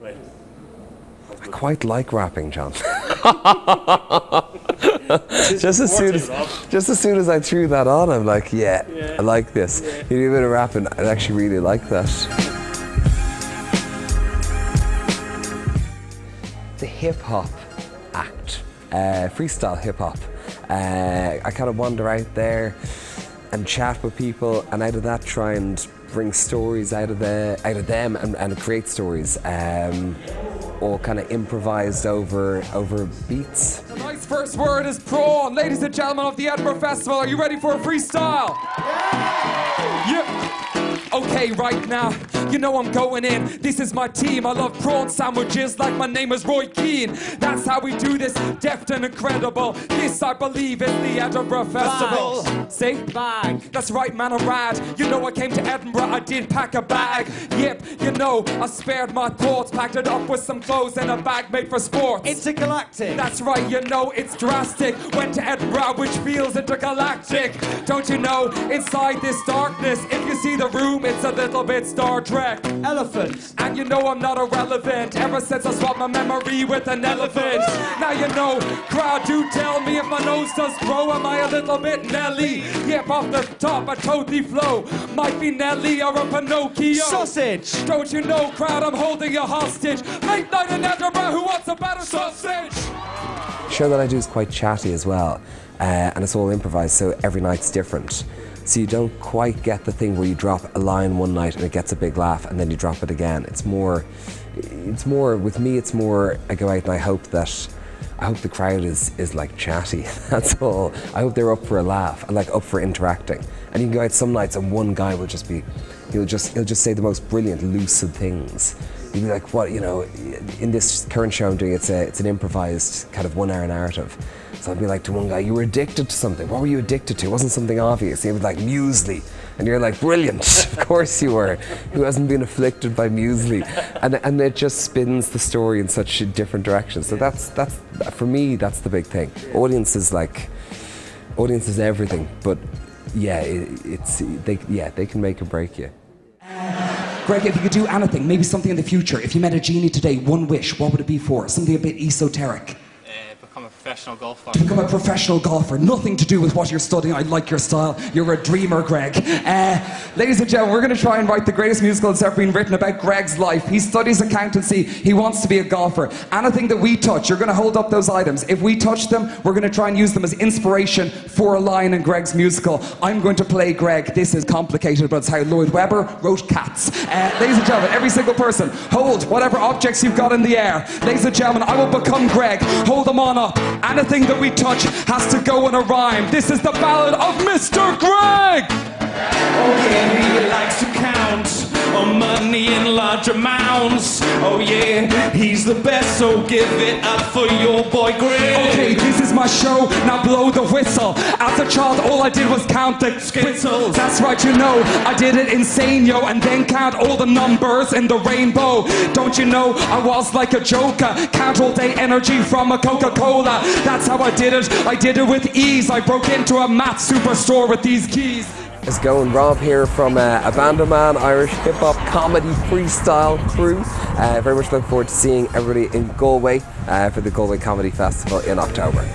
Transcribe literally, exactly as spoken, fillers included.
Right. I quite like rapping, John. just as soon as, just as soon as I threw that on, I'm like, yeah, yeah. I like this. Yeah. You do a bit of rapping, I actually really like that. The hip hop act, uh, freestyle hip hop. Uh, I kind of wander out there and chat with people, and out of that try and bring stories out of the out of them and, and create stories. Um, or kind of improvised over over beats. Tonight's first word is prawn. Ladies and gentlemen of the Edinburgh Festival, are you ready for a freestyle? Yeah. Yep. Okay, right now, you know I'm going in. This is my team. I love prawn sandwiches like my name is Roy Keane. That's how we do this, deft and incredible. This, I believe, is the Edinburgh Festival. Bags. See? Bag. That's right, man, I rad. You know I came to Edinburgh, I did pack a bag. Yep, you know, I spared my thoughts, packed it up with some clothes and a bag made for sports. Intergalactic. That's right, you know, it's drastic. Went to Edinburgh, which feels intergalactic. Don't you know, inside this darkness, if you see the room, it's a little bit Star Trek. Elephant. And you know I'm not irrelevant. Ever since I swapped my memory with an elephant. Now you know, crowd, do tell me if my nose does grow. Am I a little bit Nelly? Yep, off the top, I totally flow. Might be Nelly or a Pinocchio. Sausage. Don't you know, crowd, I'm holding you hostage. Late night in Edinburgh, who wants a better sausage? The show that I do is quite chatty as well. Uh, and it's all improvised, so every night's different. So you don't quite get the thing where you drop a line one night and it gets a big laugh and then you drop it again. It's more, it's more, with me it's more, I go out and I hope that, I hope the crowd is, is like chatty, that's all. I hope they're up for a laugh and like up for interacting. And you can go out some nights and one guy will just be, he'll just, he'll just say the most brilliant, lucid things. You'd be like, what, you know, in this current show I'm doing, it's, a, it's an improvised kind of one hour narrative. So I'd be like to one guy, you were addicted to something. What were you addicted to? It wasn't something obvious. He was like, muesli. And you're like, brilliant, of course you were. Who hasn't been afflicted by muesli? And, and it just spins the story in such different directions. So that's, that's, for me, that's the big thing. Audience is like, audience is everything. But yeah, it, it's, they, yeah, they can make or break you. Greg, if you could do anything, maybe something in the future, if you met a genie today, one wish, what would it be for? Something a bit esoteric. Uh, become a professional golfer. To become a professional golfer. Nothing to do with what you're studying. I like your style. You're a dreamer, Greg. Uh, ladies and gentlemen, we're going to try and write the greatest musical that's ever been written about Greg's life. He studies accountancy. He wants to be a golfer. Anything that we touch, you're going to hold up those items. If we touch them, we're going to try and use them as inspiration for a line in Greg's musical. I'm going to play Greg. This is complicated, but it's how Lloyd Webber wrote Cats. Uh, ladies and gentlemen, every single person, hold whatever objects you've got in the air. Ladies and gentlemen, I will become Greg. Hold them on up. Anything that we touch has to go in a rhyme. This is the ballad of Mister Greg! Oh yeah, he likes to count on money in large amounts. Oh yeah, he's the best, so give it up for your boy Greg. Okay, this is my show, now blow the whistle. As a child, all I did was count the Skittles. That's right, you know, I did it insane, yo. And then count all the numbers in the rainbow. Don't you know, I was like a joker. Count all day energy from a Coca-Cola. That's how I did it, I did it with ease. I broke into a math superstore with these keys. It's going Rob here from uh, Abandoman, Irish hip-hop comedy freestyle crew. Uh, very much looking forward to seeing everybody in Galway uh, for the Galway Comedy Festival in October.